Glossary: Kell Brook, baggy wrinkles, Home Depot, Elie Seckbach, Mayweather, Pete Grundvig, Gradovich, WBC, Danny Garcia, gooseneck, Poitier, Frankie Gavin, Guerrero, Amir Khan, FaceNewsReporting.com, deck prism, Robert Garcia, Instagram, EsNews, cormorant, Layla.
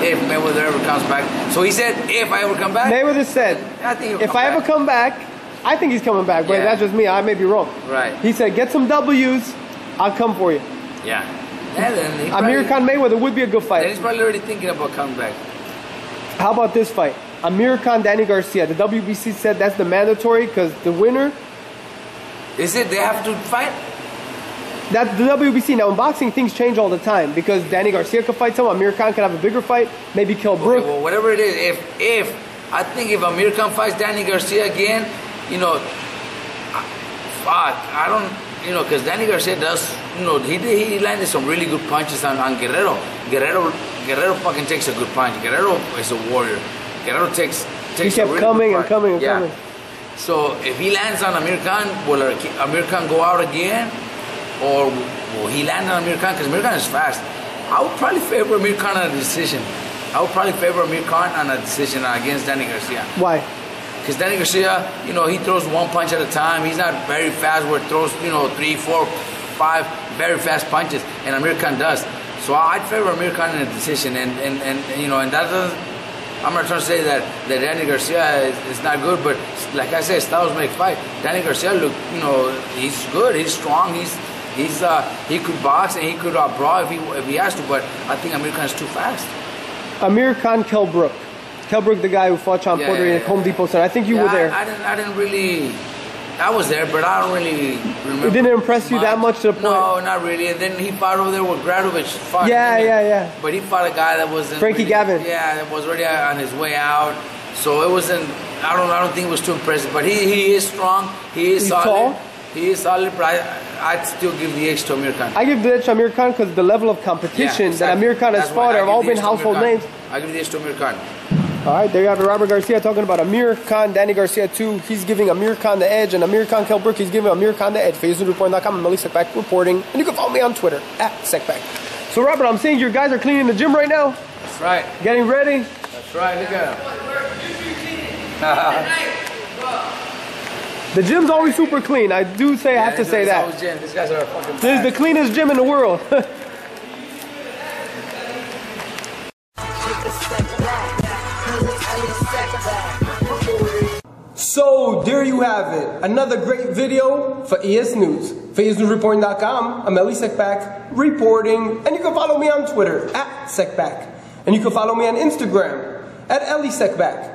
If Mayweather ever comes back. So he said, if I ever come back? Mayweather said, I think if I ever come back, I think he's coming back, but that's just me. I may be wrong. Right. He said, get some W's, I'll come for you. Yeah. Then Amir Khan Mayweather would be a good fight. Then he's probably already thinking about coming back. How about this fight? Amir Khan, Danny Garcia. The WBC said that's the mandatory because the winner... Is it they have to fight? That's the WBC. Now in boxing, things change all the time because Danny Garcia could fight someone. Amir Khan could have a bigger fight. Maybe Kell Brook. Okay, well, whatever it is, I think if Amir Khan fights Danny Garcia again, you know, I don't, you know, because Danny Garcia does, you know, he landed some really good punches on Guerrero. Guerrero fucking takes a good punch. Guerrero is a warrior. Guerrero takes he kept a really coming good punch. and coming. So if he lands on Amir Khan, will Amir Khan go out again? Or will he land on Amir Khan? Because Amir Khan is fast. I would probably favor Amir Khan on a decision. I would probably favor Amir Khan on a decision against Danny Garcia. Why? Because Danny Garcia, you know, he throws one punch at a time. He's not very fast where he throws, you know, 3, 4, 5 very fast punches. And Amir Khan does. So I'd favor Amir Khan in a decision. And you know, and that doesn't... I'm not trying to say that Danny Garcia is not good, but like I said, styles make fight. Danny Garcia, look, you know, he's good, he's strong, he could box and he could brawl if he has to, but I think Amir Khan is too fast. Amir Khan, Kell Brook. Kell Brook, the guy who fought Sean Poitier at Home Depot Center. I think you were there. I didn't really. I was there, but I don't really remember. It didn't impress you that much to the point? No, not really. And then he fought over there with Gradovich. Yeah. But he fought a guy that wasn't... Frankie Gavin. Yeah, that was already on his way out. So it wasn't... I don't think it was too impressive. But he is strong. He's solid. Tall. He is solid, but I'd still give the edge to Amir Khan. I give the edge to Amir Khan because the level of competition that Amir Khan has fought have all been household names. I give the edge to Amir Khan. All right, there you have it. Robert Garcia talking about Amir Khan, Danny Garcia too. He's giving Amir Khan the edge, and Amir Khan, Kell Brook, he's giving Amir Khan the edge. FaceNewsReporting.com, I'm Elie Seckbach reporting, and you can follow me on Twitter, @Seckbach. So, Robert, I'm seeing your guys are cleaning the gym right now. That's right. Getting ready. That's right, look at him. The gym's always super clean. I do say, I have to say that. Gym. These guys are fucking bad. This is the cleanest gym in the world. So there you have it, another great video for ES News. For ESNewsReporting.com, I'm Elie Seckbach reporting, and you can follow me on Twitter, @Seckbach, and you can follow me on Instagram, @Elie Seckbach.